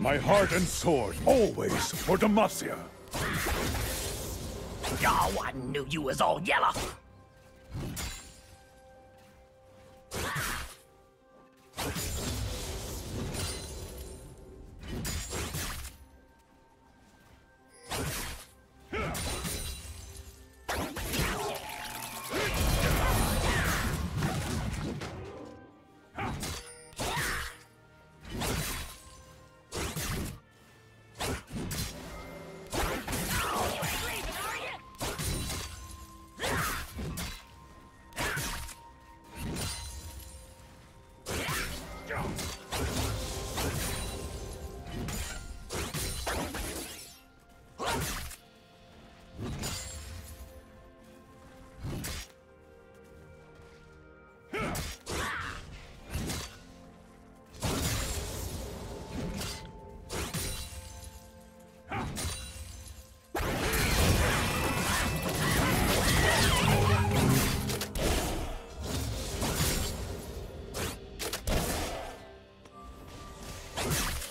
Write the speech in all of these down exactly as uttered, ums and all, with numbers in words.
My heart and sword, always for Demacia. Oh, I knew you was all yellow.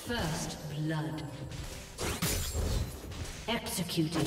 First blood. Executed.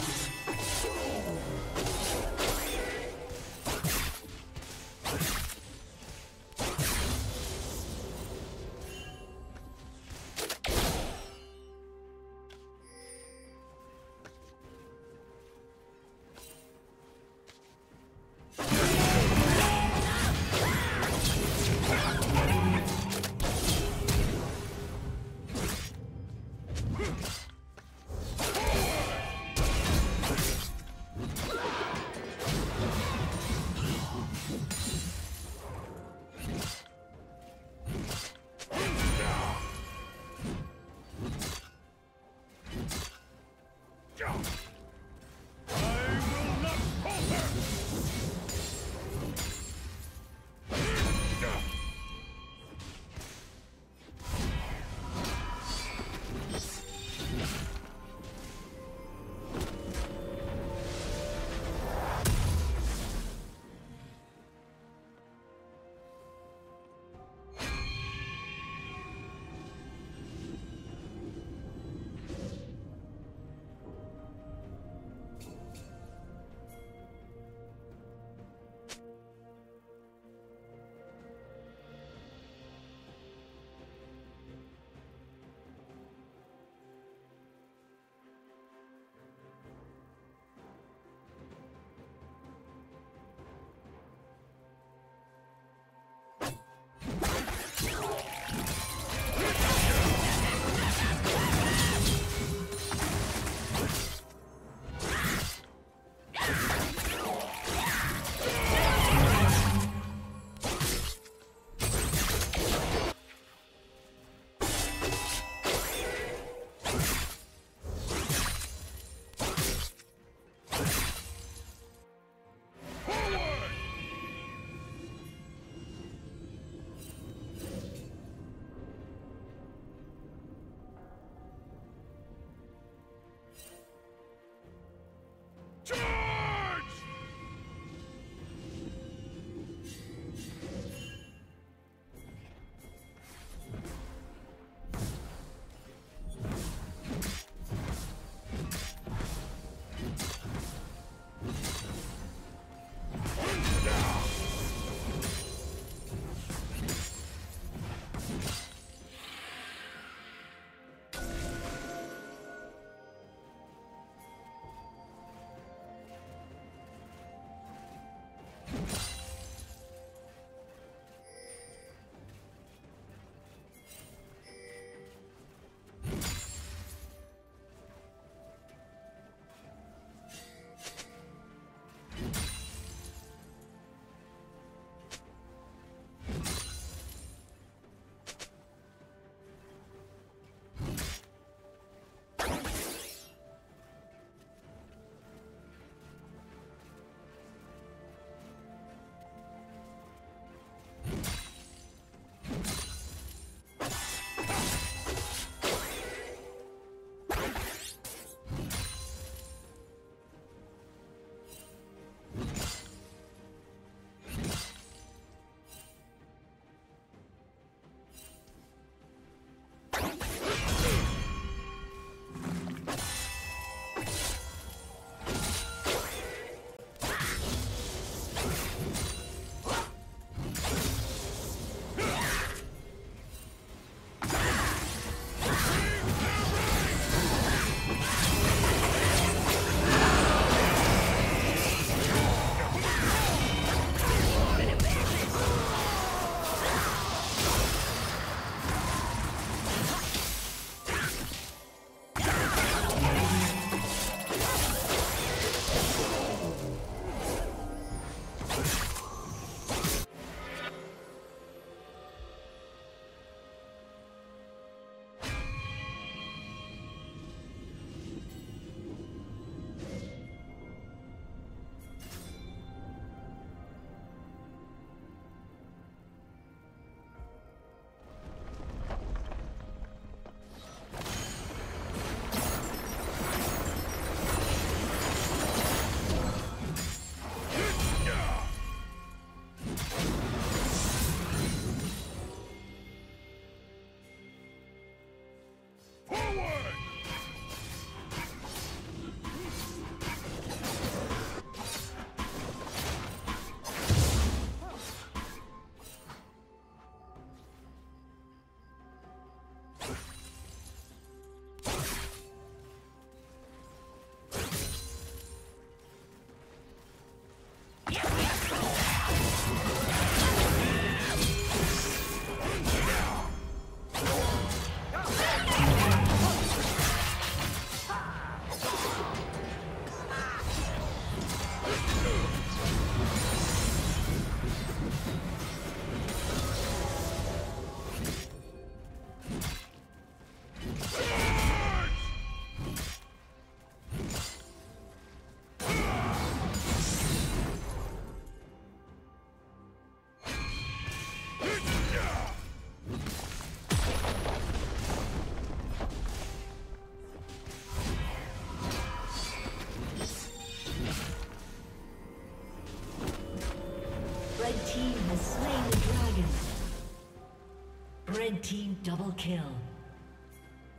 Red team double kill.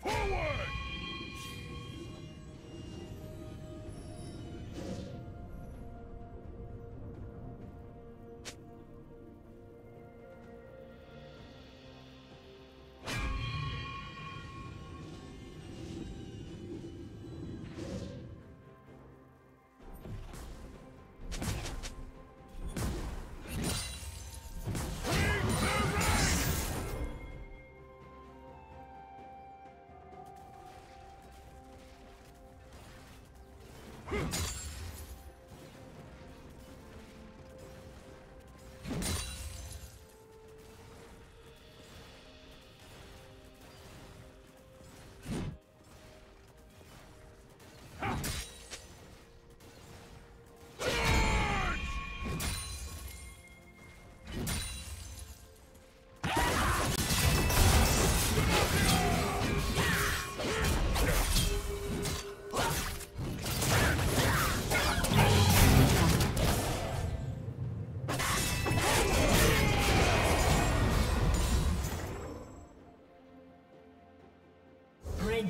Forward!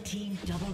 Team double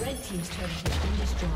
Red team's turret has been destroyed.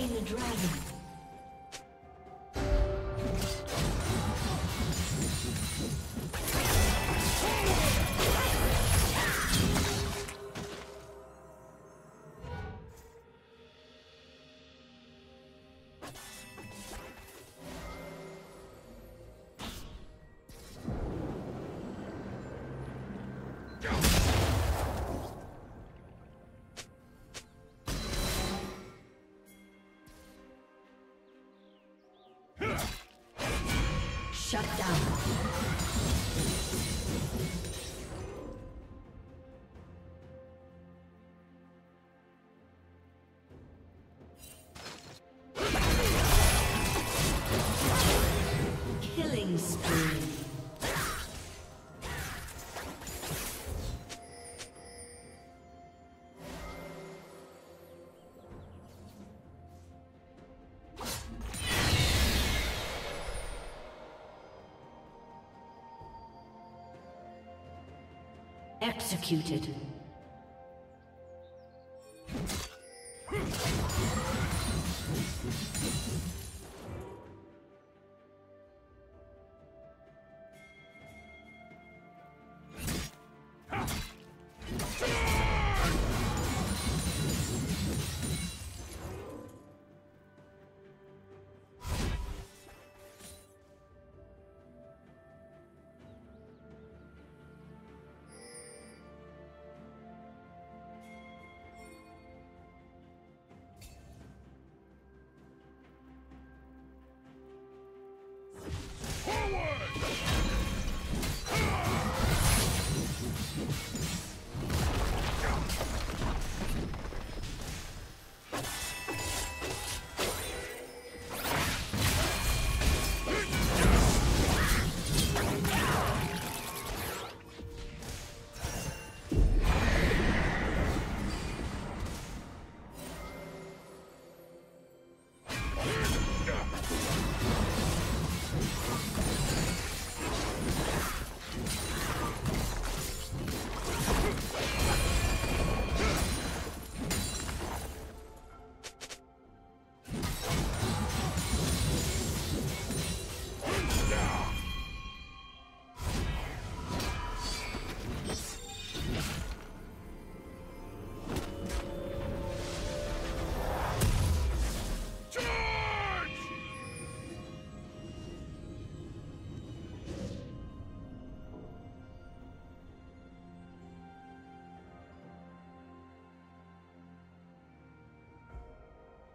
slain the dragon. Shut down. Executed.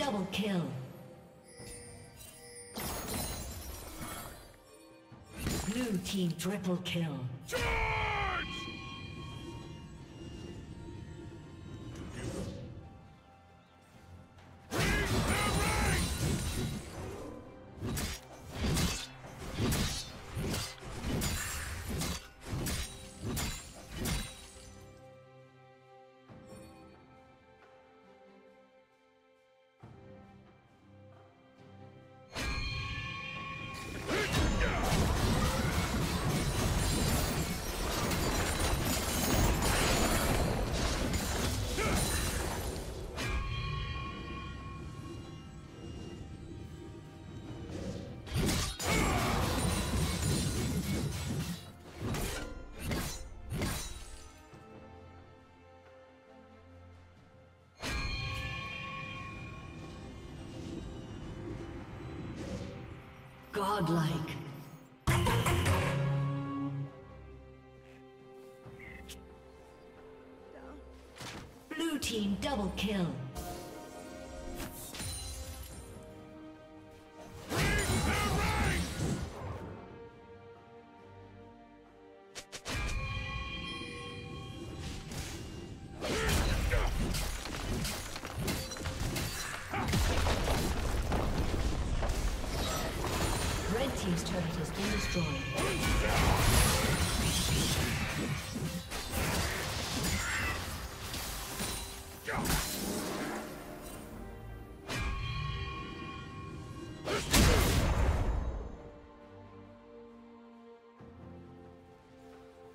Double kill. Blue team triple kill. Charge! Bring the ring! Godlike. Blue team double kill. His turret has been destroyed.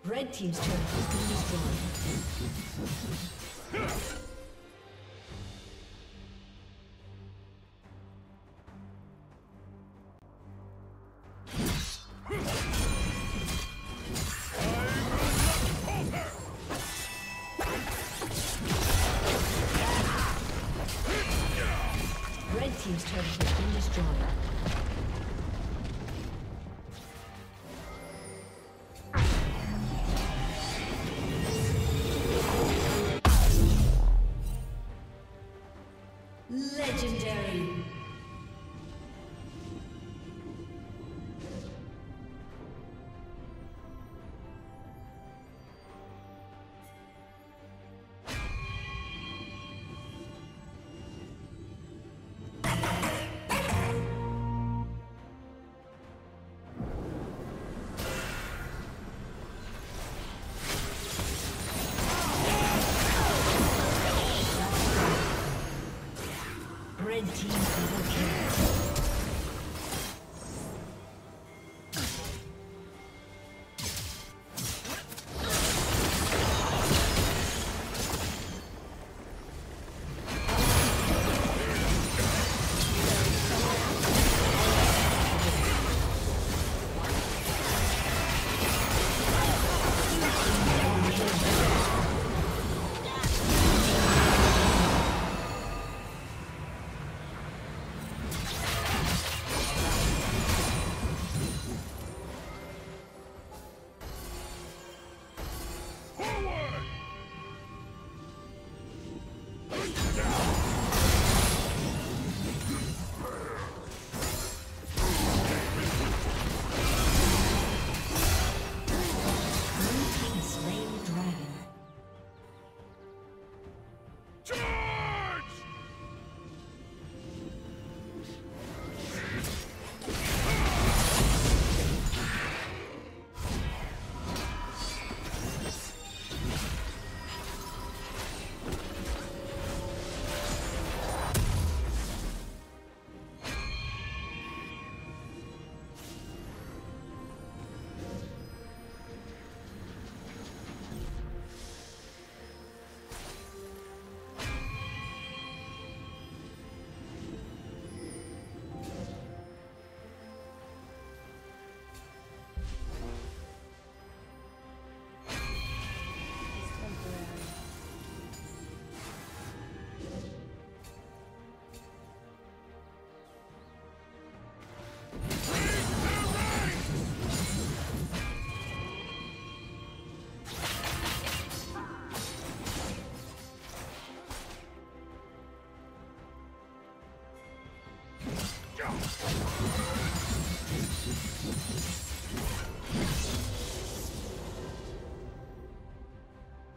Red team's turret has been destroyed.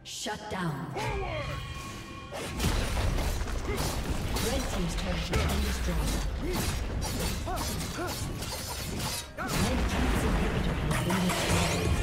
Shut down. Red team's turret has been destroyed. Red team's inhibitor has been destroyed.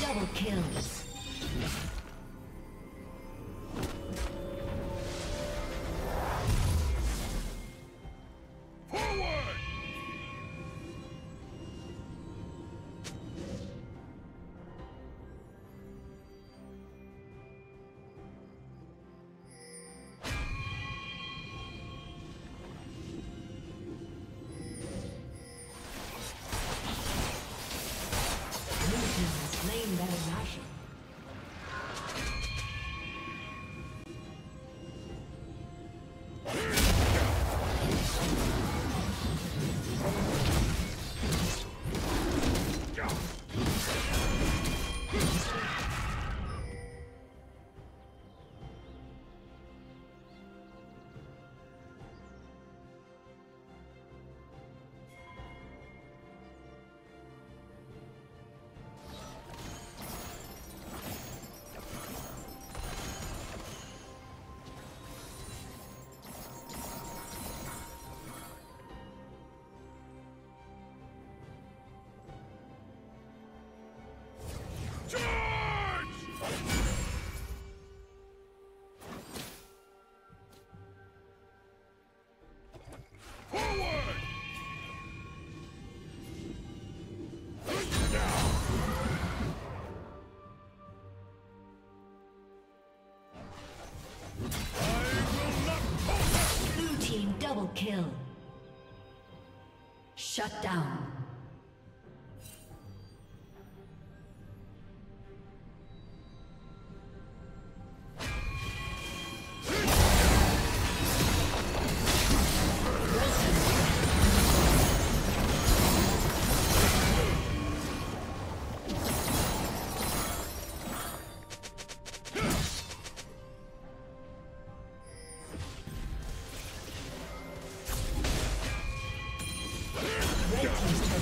Double kills. Kill. Shut down. Please.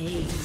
Aced.